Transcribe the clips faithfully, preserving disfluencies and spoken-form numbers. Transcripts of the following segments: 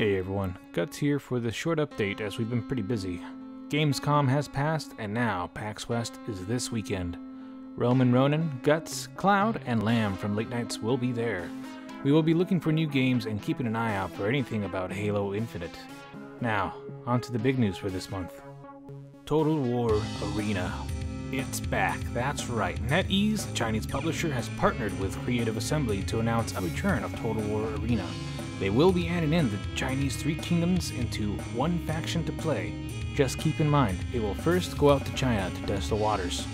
Hey everyone, Guts here for this short update as we've been pretty busy. Gamescom has passed and now PAX West is this weekend. Roman Ronan, Guts, Cloud, and Lamb from Late Nights will be there. We will be looking for new games and keeping an eye out for anything about Halo Infinite. Now, on to the big news for this month. Total War Arena. It's back, that's right. NetEase, the Chinese publisher, has partnered with Creative Assembly to announce a return of Total War Arena. They will be adding in the Chinese Three Kingdoms into one faction to play. Just keep in mind, it will first go out to China to test the waters.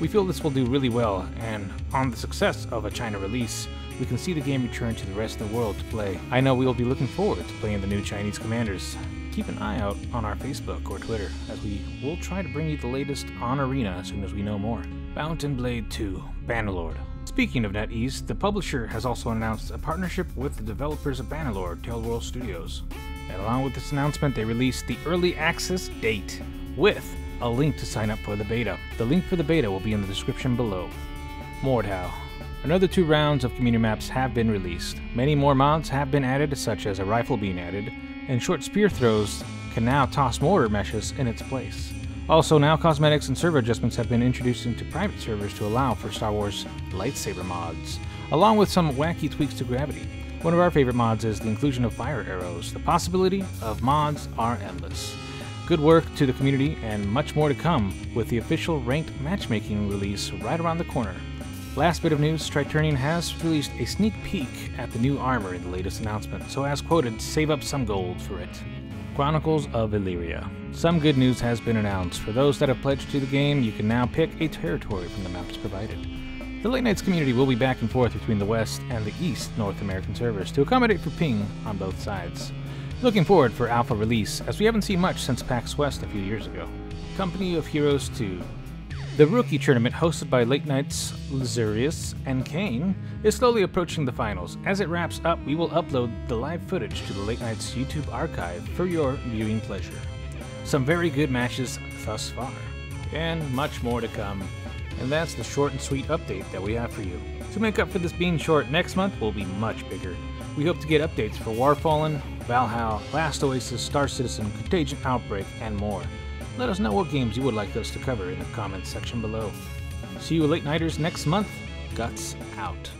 We feel this will do really well, and on the success of a China release, we can see the game return to the rest of the world to play. I know we will be looking forward to playing the new Chinese commanders. Keep an eye out on our Facebook or Twitter, as we will try to bring you the latest on Arena as soon as we know more. Mount and Blade two: Bannerlord. Speaking of NetEase, the publisher has also announced a partnership with the developers of Bannerlord, TaleWorlds Studios. And along with this announcement, they released the early access date with a link to sign up for the beta. The link for the beta will be in the description below. Mordhau. Another two rounds of community maps have been released. Many more mods have been added, such as a rifle being added, and short spear throws can now toss mortar meshes in its place. Also, now cosmetics and server adjustments have been introduced into private servers to allow for Star Wars lightsaber mods, along with some wacky tweaks to gravity. One of our favorite mods is the inclusion of fire arrows. The possibility of mods are endless. Good work to the community and much more to come with the official ranked matchmaking release right around the corner. Last bit of news, Striderneen has released a sneak peek at the new armor in the latest announcement, so as quoted, save up some gold for it. Chronicles of Elyria. Some good news has been announced. For those that have pledged to the game, you can now pick a territory from the maps provided. The Late Nights community will be back and forth between the West and the East North American servers to accommodate for ping on both sides. Looking forward for alpha release, as we haven't seen much since PAX West a few years ago. Company of Heroes two. The Rookie Tournament hosted by Late Knights, Lazurius, and Kane is slowly approaching the finals. As it wraps up, we will upload the live footage to the Late Knights YouTube archive for your viewing pleasure. Some very good matches thus far, and much more to come. And that's the short and sweet update that we have for you. To make up for this being short, next month will be much bigger. We hope to get updates for Warfallen, Valhalla, Last Oasis, Star Citizen, Contagion Outbreak, and more. Let us know what games you would like us to cover in the comments section below. See you late nighters next month. Guts out.